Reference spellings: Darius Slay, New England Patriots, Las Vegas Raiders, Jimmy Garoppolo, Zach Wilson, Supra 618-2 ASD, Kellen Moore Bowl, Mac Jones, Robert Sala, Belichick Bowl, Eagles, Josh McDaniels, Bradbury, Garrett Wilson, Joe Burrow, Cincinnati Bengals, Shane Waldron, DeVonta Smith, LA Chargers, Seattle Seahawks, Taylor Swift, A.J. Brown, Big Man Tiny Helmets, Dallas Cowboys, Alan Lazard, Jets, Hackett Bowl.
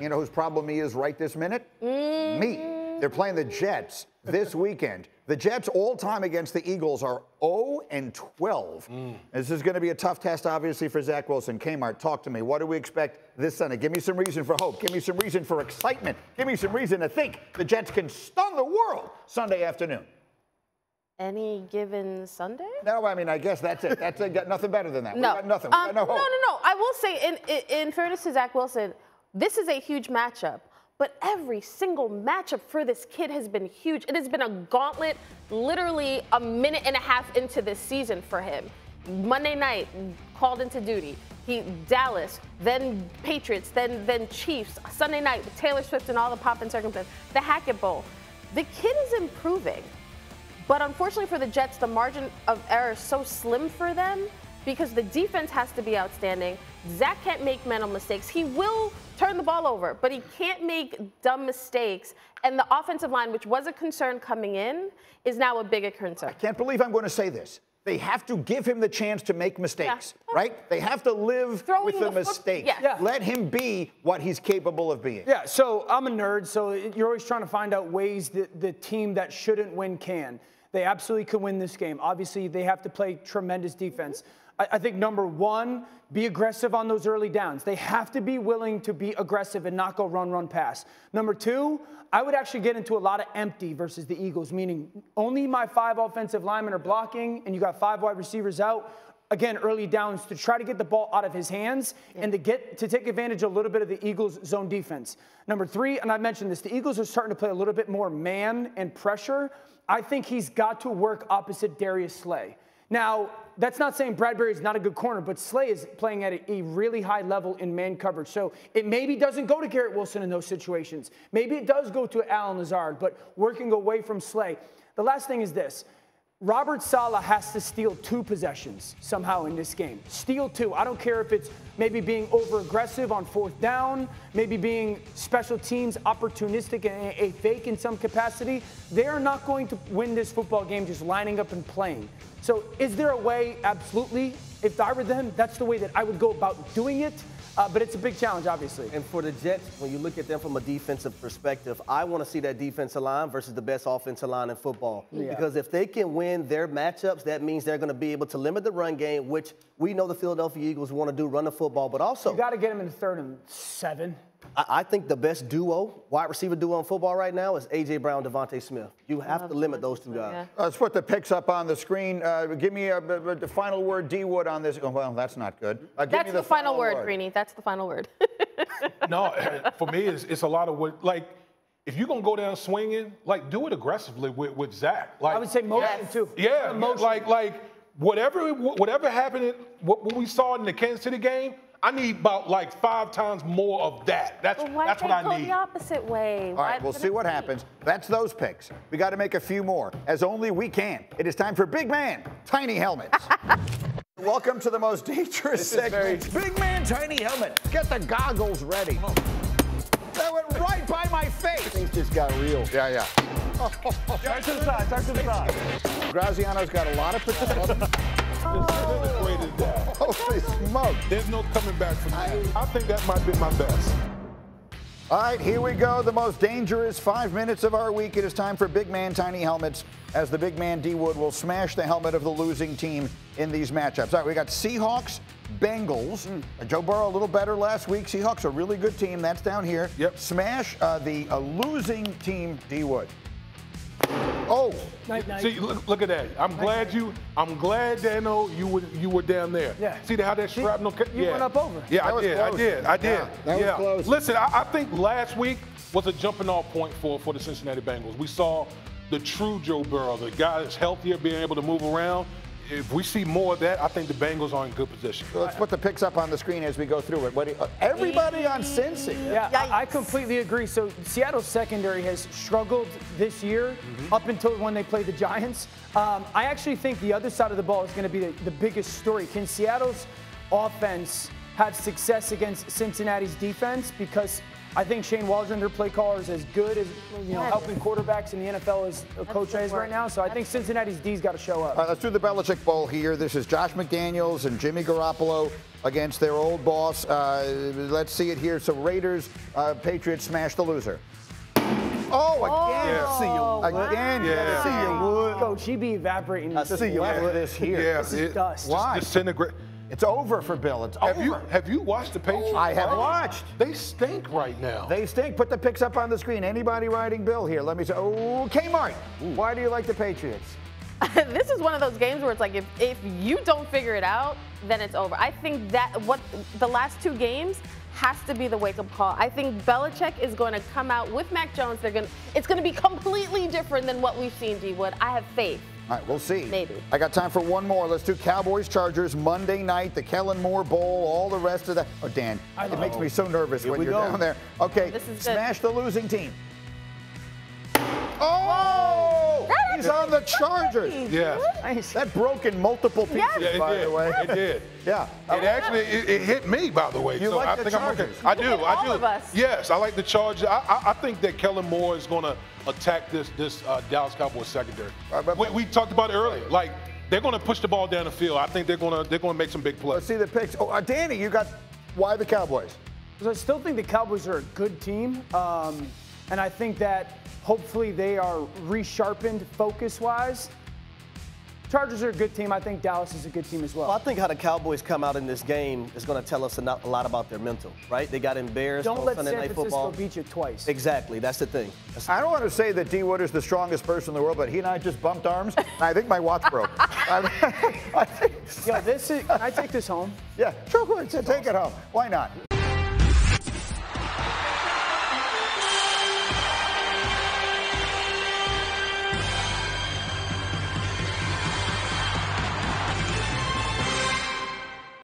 You know whose problem he is right this minute? Me. They're playing the Jets this weekend. The Jets all-time against the Eagles are 0-12. This is going to be a tough test, obviously, for Zach Wilson. Kmart, talk to me. What do we expect this Sunday? Give me some reason for hope. Give me some reason for excitement. Give me some reason to think the Jets can stun the world Sunday afternoon. Any given Sunday? No, I mean, I guess that's it. That's it. Got nothing better than that. No. We got nothing. We got no hope. No. I will say, in fairness to Zach Wilson, this is a huge matchup. But every single matchup for this kid has been huge. It has been a gauntlet, literally a minute and a half into this season for him. Monday night, called into duty. Dallas, then Patriots, then Chiefs. Sunday night with Taylor Swift and all the pomp and circumstance. The Hackett Bowl. The kid is improving. But unfortunately for the Jets, the margin of error is so slim for them because the defense has to be outstanding. Zach can't make mental mistakes. He will turn the ball over, but he can't make dumb mistakes. And the offensive line, which was a concern coming in, is now a bigger concern. I can't believe I'm going to say this. They have to give him the chance to make mistakes, right? They have to live with the mistake. Yeah. Let him be what he's capable of being. Yeah, so I'm a nerd, so you're always trying to find out ways that the team that shouldn't win can. They absolutely could win this game. Obviously, they have to play tremendous defense. I think, number one, be aggressive on those early downs. They have to be willing to be aggressive and not go run, run, pass. Number two, I would actually get into a lot of empty versus the Eagles, meaning only my 5 offensive linemen are blocking, and you got 5 wide receivers out. Again, early downs to try to get the ball out of his hands and to take advantage a little bit of the Eagles' zone defense. Number three, and I mentioned this, the Eagles are starting to play a little bit more man and pressure. I think he's got to work opposite Darius Slay. Now, that's not saying Bradbury is not a good corner, but Slay is playing at a really high level in man coverage. So it maybe doesn't go to Garrett Wilson in those situations. Maybe it does go to Alan Lazard, but working away from Slay. The last thing is this. Robert Sala has to steal 2 possessions somehow in this game. Steal 2. I don't care if it's maybe being over-aggressive on 4th down, maybe being special teams opportunistic and a fake in some capacity. They are not going to win this football game just lining up and playing. So is there a way? Absolutely. If I were them, that's the way that I would go about doing it. But it's a big challenge, obviously. And for the Jets, when you look at them from a defensive perspective, I want to see that defensive line versus the best offensive line in football. Yeah. Because if they can win their matchups, that means they're going to be able to limit the run game, which we know the Philadelphia Eagles want to do, run the football. But also, you got to get them in 3rd and 7. I think the best duo, wide receiver duo in football right now is A.J. Brown, DeVonta Smith. You have to limit those 2 guys. Let's put the picks up on the screen. Give me the final word, D. Wood, on this. Oh, well, that's not good. That's the final word, Greeny. That's the final word. No, for me, it's a lot of work. Like, if you're going to go down swinging, like, do it aggressively with Zach. Like, I would say motion, too. Yeah, motion. Like whatever happened, what we saw in the Kansas City game, I need about, like, 5 times more of that. That's what I need. Why the opposite way? All right, we'll see what happens. That's those picks. We got to make a few more, as only we can. It is time for Big Man Tiny Helmets. Welcome to the most dangerous segment. Big Man Tiny Helmet. Get the goggles ready. Oh. That went right by my face. Things just got real. Yeah. Start to the side. Graziano's got a lot of potential. Holy smoke. There's no coming back from that. I think that might be my best. All right, here we go. The most dangerous 5 minutes of our week. It is time for Big Man Tiny Helmets, as the big man D. Wood will smash the helmet of the losing team in these matchups. All right, we got Seahawks, Bengals. Joe Burrow a little better last week. Seahawks a really good team. That's down here. Yep. Smash the losing team, D. Wood. Oh, night. See, look at that. I'm glad, Dano, you were down there. Yeah. See how that shrapnel cut? You went up over. Yeah, I did. Yeah, that was close. Listen, I think last week was a jumping-off point for the Cincinnati Bengals. We saw the true Joe Burrow, the guy that's healthier, being able to move around. If we see more of that, I think the Bengals are in good position. So let's put the picks up on the screen as we go through it. Everybody on Cincy. Yeah, I completely agree. So Seattle's secondary has struggled this year up until when they played the Giants. I actually think the other side of the ball is going to be the biggest story. Can Seattle's offense have success against Cincinnati's defense? Because I think Shane Waldron, their play caller, is as good as helping quarterbacks in the NFL as a coach is right now. So I think Cincinnati's D's got to show up. All right, let's do the Belichick Bowl here. This is Josh McDaniels and Jimmy Garoppolo against their old boss. Let's see it here. So Raiders, Patriots smash the loser. Oh, again. I see you. Again. Yeah. I see you would. Coach, he be evaporating. I see you after this here. Yeah. This is dust. Why? Disintegrate. It's over for Bill. It's over. Have you watched the Patriots? I have watched. They stink right now. They stink. Put the picks up on the screen. Anybody riding Bill here? Let me say, Kmart. Why do you like the Patriots? This is one of those games where it's like if you don't figure it out, then it's over. I think that what the last two games has to be the wake-up call. I think Belichick is going to come out with Mac Jones. It's going to be completely different than what we've seen, D Wood. I have faith. All right, we'll see. Maybe. I got time for one more. Let's do Cowboys Chargers Monday night, the Kellen Moore Bowl, all the rest of that. Oh, Dan, it makes me so nervous when you're down there. Okay, smash the losing team. Oh! He's on the Chargers. Yeah. Nice. That broke in multiple pieces, by the way. It did. Yeah. It actually it hit me, by the way. You so like I the think Chargers. I'm okay. I do. I do. Of us. Yes, I like the Chargers. I think that Kellen Moore is going to attack this Dallas Cowboys secondary. We talked about it earlier. Like they're going to push the ball down the field. I think they're going to make some big plays. Let's see the picks. Oh, Danny, you got why the Cowboys? Because I still think the Cowboys are a good team, and I think that hopefully they are resharpened focus-wise. Chargers are a good team. I think Dallas is a good team as well. I think how the Cowboys come out in this game is going to tell us a lot about their mental, right? They got embarrassed on Sunday Night Football. Don't let San Francisco beat you twice. Exactly. That's the thing. I don't want to say that D. Wood is the strongest person in the world, but he and I just bumped arms, and I think my watch broke. Can I take this home? Yeah, sure. Take it home. Why not?